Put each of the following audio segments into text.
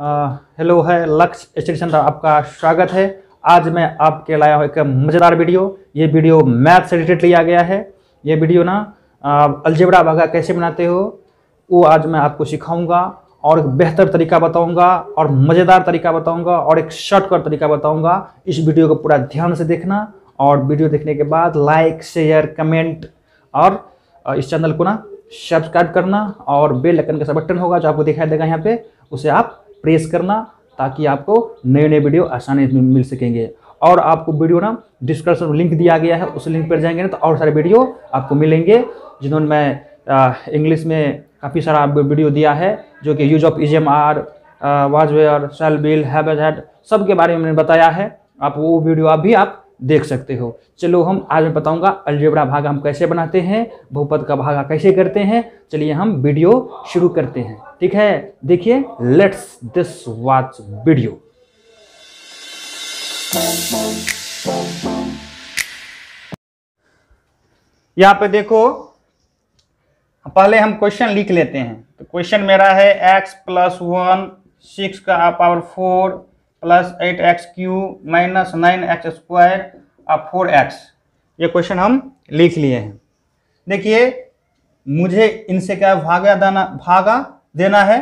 Hello है लक्ष्य study centre, आपका स्वागत है। आज मैं आपके लाया हूँ एक मज़ेदार वीडियो। ये वीडियो मैथ से रिलेटेड लिया गया है। ये वीडियो ना अलजेब्रा भागा कैसे बनाते हो वो आज मैं आपको सिखाऊंगा और बेहतर तरीका बताऊंगा और मज़ेदार तरीका बताऊंगा और एक शॉर्टकट तरीका बताऊंगा। इस वीडियो को पूरा ध्यान से देखना और वीडियो देखने के बाद लाइक, शेयर, कमेंट और इस चैनल को ना सब्सक्राइब करना और बेल आइकन का बटन होगा जो आपको दिखाई देगा यहाँ पे, उसे आप प्रेस करना ताकि आपको नए नए वीडियो आसानी से मिल सकेंगे। और आपको वीडियो ना डिस्क्रिप्शन में लिंक दिया गया है, उस लिंक पर जाएंगे ना तो और सारे वीडियो आपको मिलेंगे जिन्होंने मैं इंग्लिश में काफ़ी सारा वीडियो दिया है जो कि use of is am are was were shall will have had सब के बारे में मैंने बताया है। आप वो वीडियो आप देख सकते हो। चलो हम आज मैं बताऊंगा अलजेब्रा भागा हम कैसे बनाते हैं, बहुपद का भागा कैसे करते हैं। चलिए हम वीडियो शुरू करते हैं, ठीक है। देखिए, लेट्स दिस वॉच वीडियो। यहाँ पे देखो, पहले हम क्वेश्चन लिख लेते हैं। तो क्वेश्चन मेरा है एक्स प्लस 1 6 का power 4 plus 8x³ minus 9x² और 4x। ये क्वेश्चन हम लिख लिए हैं। देखिए, मुझे इनसे क्या भागा देना है।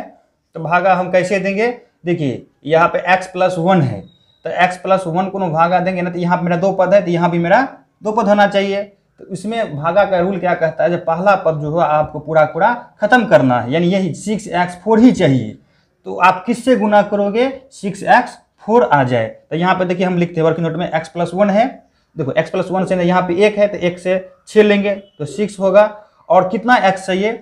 तो भागा हम कैसे देंगे? देखिए, यहाँ पे x+1 है तो x+1 को भागा देंगे ना, तो यहाँ पे मेरा दो पद है तो यहाँ भी मेरा दो पद होना चाहिए। तो इसमें भागा का रूल क्या कहता है, जब पहला पद जो है आपको पूरा पूरा खत्म करना है, यानी यही 6x4 ही चाहिए। तो आप किससे गुना करोगे? 6x4 आ जाए। तो यहाँ पे देखिए हम लिखते हैं वर्किंग नोट में x+1 है। देखो x+1 से यहाँ पे 1 है तो 1 से 6 लेंगे तो 6 होगा। और कितना x चाहिए?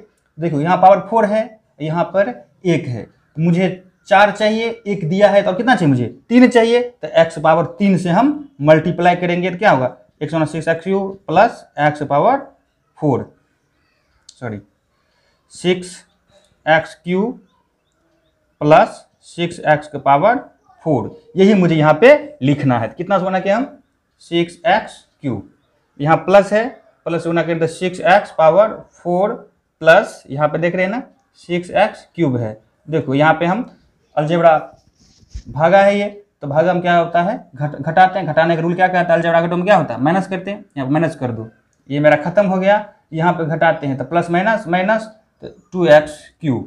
देखो यहाँ पावर 4 है, यहाँ पर 1 है, मुझे 4 चाहिए, 1 दिया है तो कितना चाहिए मुझे? 3 चाहिए। तो x³ से हम मल्टीप्लाई करेंगे तो क्या होगा? 6x³ plus x³ plus 6x⁴। यही मुझे यहाँ पे लिखना है। कितना से गुणा किया हम? 6x³। यहाँ प्लस है, प्लस से गुणा करें तो 6x⁴ प्लस, यहाँ पे देख रहे हैं ना, 6x³ है। देखो यहाँ पे हम अलजेब्रा भागा है ये, तो भागा हम क्या होता है घटाते हैं। घटाने का रूल क्या कहता है? अलजेब्रा घटाओ में क्या होता है? माइनस करते हैं। यहाँ माइनस कर दो, ये मेरा खत्म हो गया। यहाँ पे घटाते हैं तो प्लस माइनस माइनस 2x³।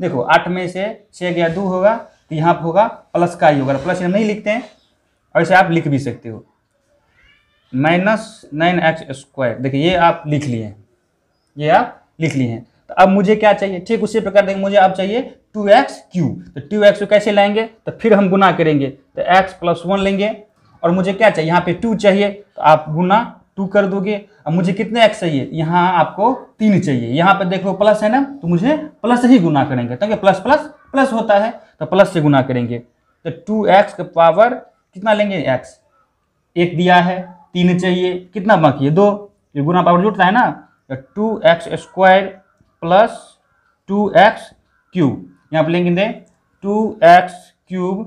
देखो 8 में से 6 गया 2 होगा तो यहाँ पर होगा प्लस का ही होगा, प्लस नहीं लिखते हैं और इसे आप लिख भी सकते हो -9x²। देखिए ये आप लिख लिए हैं, ये आप लिख लिए हैं। तो अब मुझे क्या चाहिए? ठीक उसी प्रकार देखिए मुझे अब चाहिए 2x³ तो 2x को कैसे लाएंगे? तो फिर हम गुना करेंगे तो x+1 लेंगे और मुझे क्या चाहिए? यहाँ पे 2 चाहिए तो आप गुना 2 कर दोगे। अब मुझे कितने x चाहिए? यहाँ आपको 3 चाहिए। यहाँ पे देखो प्लस है ना, तो मुझे प्लस ही गुना करेंगे क्योंकि प्लस प्लस प्लस होता है, तो प्लस से गुना करेंगे तो 2x⁴ कितना लेंगे? x 1 दिया है, 3 चाहिए, कितना बाकी है? 2। ये गुना पावर जुड़ता है ना, तो 2x² प्लस 2x³। यहाँ पर लेंगे 2x³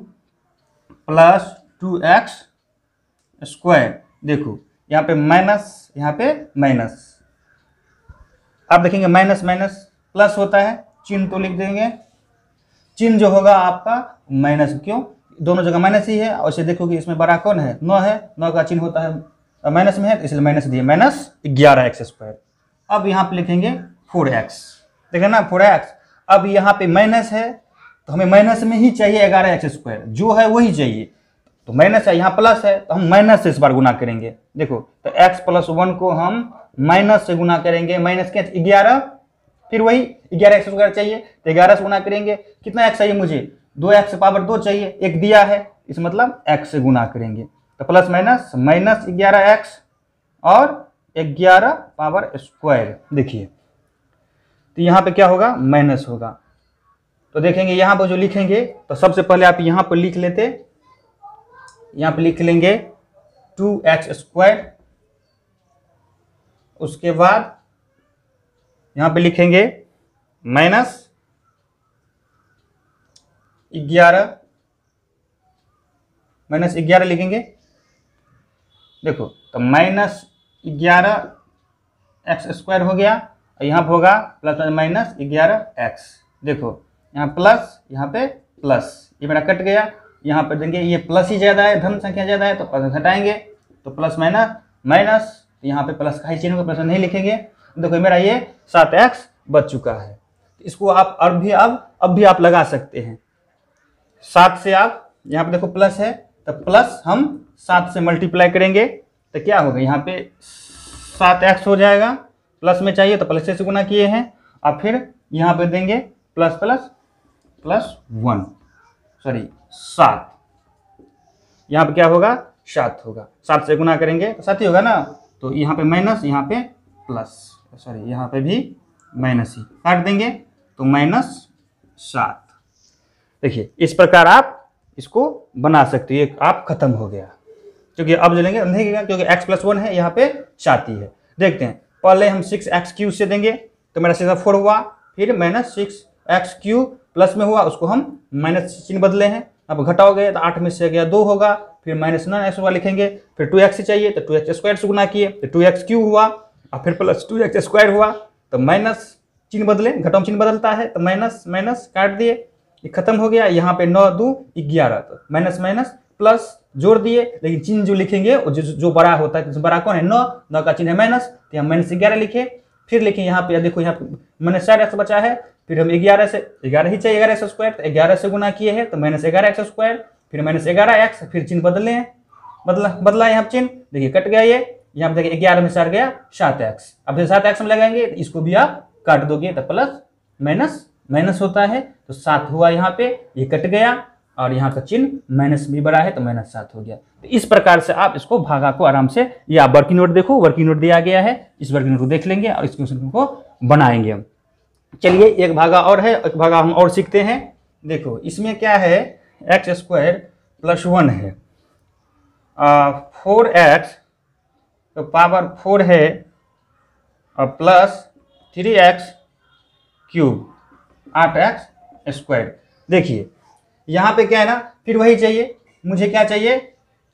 प्लस 2x²। देखो यहाँ पे माइनस, यहाँ पे माइनस, आप देखेंगे माइनस माइनस प्लस होता है, चिन्ह तो लिख देंगे। चिन्ह जो होगा आपका माइनस, क्यों? दोनों जगह माइनस ही है। और इसे देखोगे इसमें बड़ा कौन है? 9 है, 9 का चिन्ह होता है माइनस में है तो इसलिए माइनस दिए, -11x²। अब यहाँ पे लिखेंगे 4x, देखें ना 4x। अब यहाँ पे माइनस है तो हमें माइनस में ही चाहिए 11x² जो है वही चाहिए। तो माइनस है, यहाँ प्लस है तो हम माइनस से इस बार गुना करेंगे। देखो तो x+1 को हम माइनस से गुना करेंगे, माइनस के 11, फिर वही 11x² चाहिए तो 11 से गुना करेंगे। कितना x चाहिए मुझे? 2x⁴ चाहिए, 1 दिया है, इस मतलब x से गुना करेंगे तो प्लस माइनस माइनस 11x और 11⁴। देखिए तो यहाँ पे क्या होगा? माइनस होगा। तो देखेंगे यहाँ पर जो लिखेंगे तो सबसे पहले आप यहाँ पर लिख लेते, यहाँ पे लिख लेंगे 2x², उसके बाद यहाँ पे लिखेंगे माइनस 11, -11 लिखेंगे। देखो तो -11x² हो गया और यहाँ पे होगा प्लस माइनस 11x। देखो यहाँ प्लस, यहाँ पे प्लस, ये मेरा कट गया। यहाँ पर देखिए ये प्लस ही ज़्यादा है, धन संख्या ज़्यादा है तो प्लस घटाएंगे तो प्लस माइनस माइनस, यहाँ पे प्लस का ही चिन्ह को प्लस नहीं लिखेंगे। देखो मेरा ये 7x बच चुका है। इसको आप अब भी आप लगा सकते हैं। 7 से आप यहाँ पे देखो प्लस है तो प्लस हम 7 से मल्टीप्लाई करेंगे तो क्या होगा, यहाँ पे 7x हो जाएगा। प्लस में चाहिए तो प्लस से गुना किए हैं और फिर यहाँ पे देंगे प्लस प्लस प्लस 7, यहाँ पे क्या होगा 7 होगा। 7 से गुना करेंगे तो 7 ही होगा ना, तो यहाँ पे माइनस यहाँ पे प्लस यहाँ पे भी माइनस ही काट देंगे तो माइनस 7। देखिए इस प्रकार आप इसको बना सकते हो। आप खत्म हो गया क्योंकि अब जो लेंगे नहीं, क्योंकि x प्लस 1 है यहाँ पे 7 ही है। देखते हैं, पहले हम 6x³ से देंगे तो मेरा सीधा 4 हुआ, फिर माइनस 6x³ प्लस में हुआ उसको हम माइनस चिन्ह बदले हैं। अब घटाओगे तो 8 में से 2 होगा, फिर माइनस 9x हुआ लिखेंगे, फिर 2x ही चाहिए तो 2x² से गुना किए तो 2x³ हुआ और फिर प्लस 2x² हुआ तो माइनस चिन्ह बदले, घटाओ में चिन्ह बदलता है तो माइनस माइनस काट दिए, ये खत्म हो गया। यहाँ पे 9×2=11 तो माइनस माइनस प्लस जोड़ दिए, लेकिन चिन्ह जो लिखेंगे जो बड़ा होता है, बड़ा कौन है 9 का चिन्ह है माइनस, तो यहाँ -11 लिखे। फिर लिखे यहाँ पे, देखो यहाँ पे -4x बचा है, फिर हम 11 ही चाहिए, 11x² तो 11 से गुना किए हैं तो -11x², फिर -11x, फिर चिन्ह बदले हैं, बदला यहाँ चिन्ह, देखिए कट गया ये। यहाँ पे देखिए 11 में 4 गया 7x। अब जब 7x हम लगाएंगे इसको भी आप काट दोगे तो प्लस माइनस माइनस होता है तो 7 हुआ, यहाँ पे ये कट गया और यहाँ का चिन्ह माइनस भी बड़ा है तो -7 हो गया। तो इस प्रकार से आप इसको भागा को आराम से, या वर्किंग नोट देखो, वर्किंग नोट दिया गया है, इस वर्किंग नोट को देख लेंगे और इस क्वेश्चन को बनाएंगे हम। चलिए एक भागा और है, एक भागा हम और सीखते हैं। देखो इसमें क्या है, x² + 1 है, 4x² है और प्लस 3x³ 8x²। देखिए यहाँ पे क्या है ना, फिर वही चाहिए, मुझे क्या चाहिए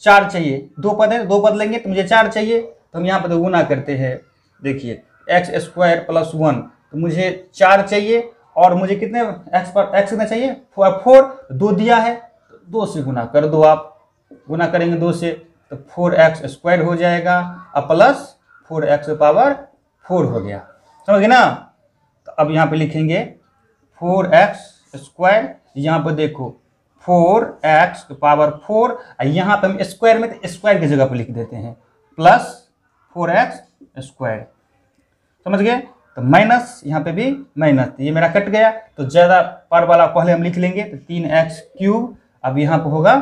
4 चाहिए, 2 पद है, 2 पद लेंगे तो मुझे 4 चाहिए, तो हम यहाँ पर गुना करते हैं। देखिए x² + 1 तो मुझे 4 चाहिए और मुझे कितने x कितना चाहिए 4, 2 दिया है तो 2 से गुना कर दो। आप गुना करेंगे 2 से तो 4x² हो जाएगा और प्लस 4x² हो गया, समझ गए ना। तो अब यहाँ पे लिखेंगे 4x², यहाँ पर देखो 4x4 और यहाँ पे हम स्क्वायर में तो स्क्वायर की जगह पर लिख देते हैं प्लस 4x², समझ गए। तो माइनस यहाँ पे भी माइनस, ये मेरा कट गया तो ज़्यादा पर वाला पहले हम लिख लेंगे तो 3x³। अब यहाँ पर होगा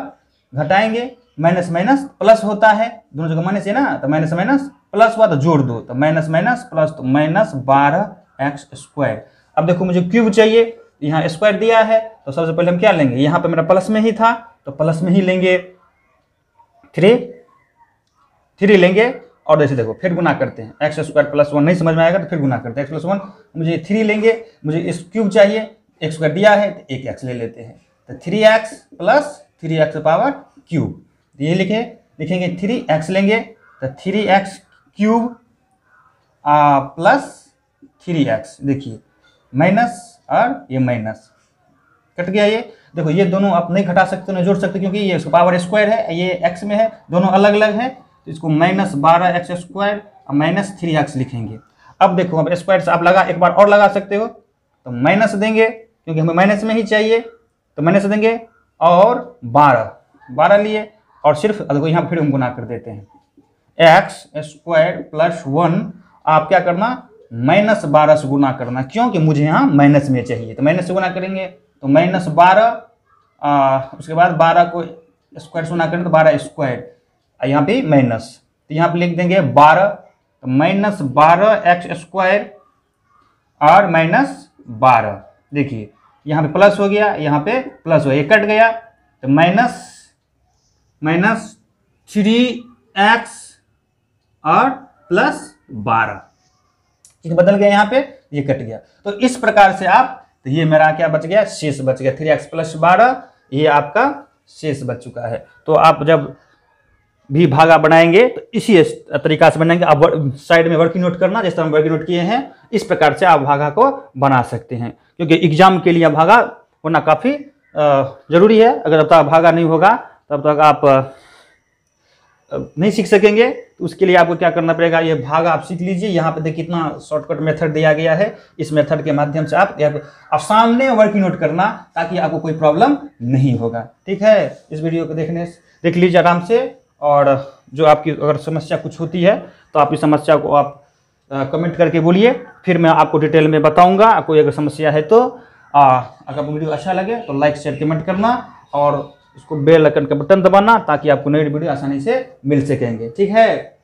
घटाएंगे, माइनस माइनस प्लस होता है, दोनों जगह माइनस है ना, तो माइनस माइनस प्लस हुआ तो जोड़ दो तो माइनस माइनस प्लस तो -12x²। अब देखो मुझे क्यूब चाहिए, यहाँ स्क्वायर दिया है तो सबसे पहले हम क्या लेंगे, यहाँ पे मेरा प्लस में ही था तो प्लस में ही लेंगे 3 लेंगे और जैसे देखो फिर गुना करते हैं x² + 1, नहीं समझ में आएगा तो फिर गुना करते हैं x + 1, मुझे 3 लेंगे, मुझे इस क्यूब चाहिए, x² दिया है तो 1x ले लेते हैं तो 3x + 3x³ ये लिखेंगे 3x लेंगे तो 3x³ प्लस 3x, देखिए माइनस और ये माइनस कट गया ये। देखो ये दोनों आप नहीं घटा सकते ना जोड़ सकते क्योंकि ये पावर स्क्वायर है, ये x में है, दोनों अलग अलग है तो इसको -12x² और -3x लिखेंगे। अब देखो अब स्क्वायर से आप लगा एक बार और लगा सकते हो तो माइनस देंगे क्योंकि हमें माइनस में ही चाहिए तो माइनस देंगे और 12 लिए और सिर्फ देखो यहाँ फिर हम गुना कर देते हैं x² + 1। आप क्या करना -12 से गुना करना, क्योंकि मुझे यहाँ माइनस में चाहिए तो माइनस से गुना करेंगे तो -12, उसके बाद 12 को स्क्वायर से गुना करेंगे तो 12² यहाँ पे माइनस तो यहाँ पे लिख देंगे 12 तो -12x² और -12। देखिए यहाँ पे प्लस हो गया, यहाँ पे प्लस हो गया, कट गया तो -3x और +12 बदल गया, यहाँ पे ये कट गया। तो इस प्रकार से आप, तो ये मेरा क्या बच गया शेष बच गया 3x + 12, ये आपका शेष बच चुका है। तो आप जब भी भागा बनाएंगे तो इसी तरीका से बनाएंगे। आप साइड में वर्किंग नोट करना, जिस तरह हम वर्किंग नोट किए हैं इस प्रकार से आप भागा को बना सकते हैं, क्योंकि एग्जाम के लिए भागा होना काफ़ी ज़रूरी है। अगर अब तक भागा नहीं होगा तब तक आप नहीं सीख सकेंगे। तो उसके लिए आपको क्या करना पड़ेगा, ये भागा आप सीख लीजिए। यहाँ पे देखिए कितना शॉर्टकट मेथड दिया गया है, इस मेथड के माध्यम से आप सामने वर्किंग नोट करना ताकि आपको कोई प्रॉब्लम नहीं होगा। ठीक है, इस वीडियो को देख लीजिए आराम से, और जो आपकी अगर समस्या कुछ होती है तो आप इस समस्या को आप कमेंट करके बोलिए, फिर मैं आपको डिटेल में बताऊँगा। कोई अगर समस्या है तो अगर वीडियो अच्छा लगे तो लाइक शेयर कमेंट करना और उसको बेल आइकन का बटन दबाना ताकि आपको नई वीडियो आसानी से मिल सकेंगे। ठीक है।